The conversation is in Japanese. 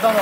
どうも。